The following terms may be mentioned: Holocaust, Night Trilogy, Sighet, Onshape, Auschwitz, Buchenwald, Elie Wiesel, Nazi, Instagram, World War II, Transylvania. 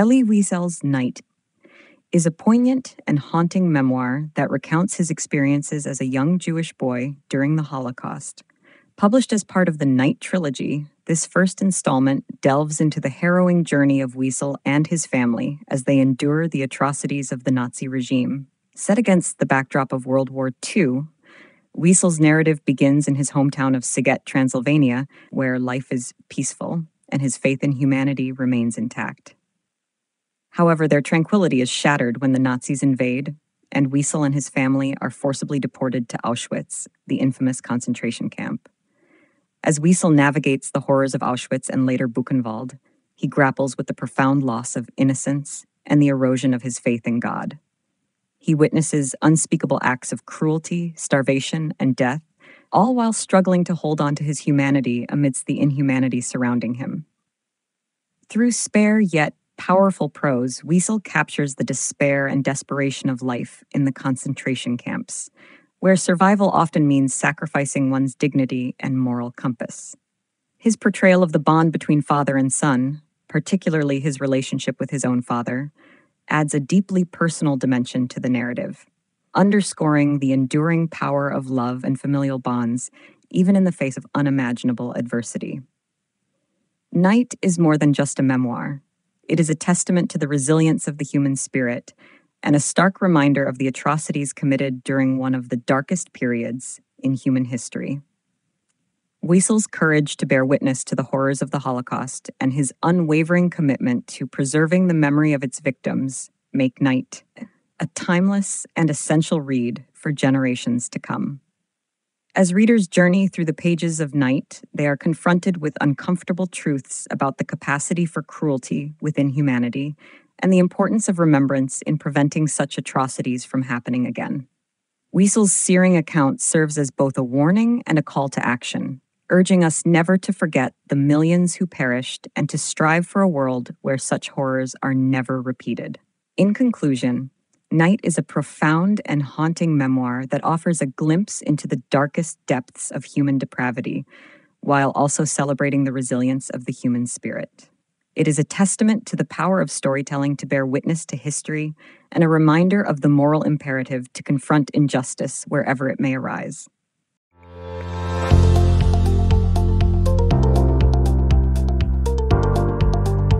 Elie Wiesel's Night is a poignant and haunting memoir that recounts his experiences as a young Jewish boy during the Holocaust. Published as part of the Night Trilogy, this first installment delves into the harrowing journey of Wiesel and his family as they endure the atrocities of the Nazi regime. Set against the backdrop of World War II, Wiesel's narrative begins in his hometown of Sighet, Transylvania, where life is peaceful and his faith in humanity remains intact. However, their tranquility is shattered when the Nazis invade, and Wiesel and his family are forcibly deported to Auschwitz, the infamous concentration camp. As Wiesel navigates the horrors of Auschwitz and later Buchenwald, he grapples with the profound loss of innocence and the erosion of his faith in God. He witnesses unspeakable acts of cruelty, starvation, and death, all while struggling to hold on to his humanity amidst the inhumanity surrounding him. Through spare yet powerful prose, Wiesel captures the despair and desperation of life in the concentration camps, where survival often means sacrificing one's dignity and moral compass. His portrayal of the bond between father and son, particularly his relationship with his own father, adds a deeply personal dimension to the narrative, underscoring the enduring power of love and familial bonds, even in the face of unimaginable adversity. Night is more than just a memoir. It is a testament to the resilience of the human spirit, and a stark reminder of the atrocities committed during one of the darkest periods in human history. Wiesel's courage to bear witness to the horrors of the Holocaust and his unwavering commitment to preserving the memory of its victims make Night a timeless and essential read for generations to come. As readers journey through the pages of Night, they are confronted with uncomfortable truths about the capacity for cruelty within humanity and the importance of remembrance in preventing such atrocities from happening again. Wiesel's searing account serves as both a warning and a call to action, urging us never to forget the millions who perished and to strive for a world where such horrors are never repeated. In conclusion, Night is a profound and haunting memoir that offers a glimpse into the darkest depths of human depravity, while also celebrating the resilience of the human spirit. It is a testament to the power of storytelling to bear witness to history and a reminder of the moral imperative to confront injustice wherever it may arise.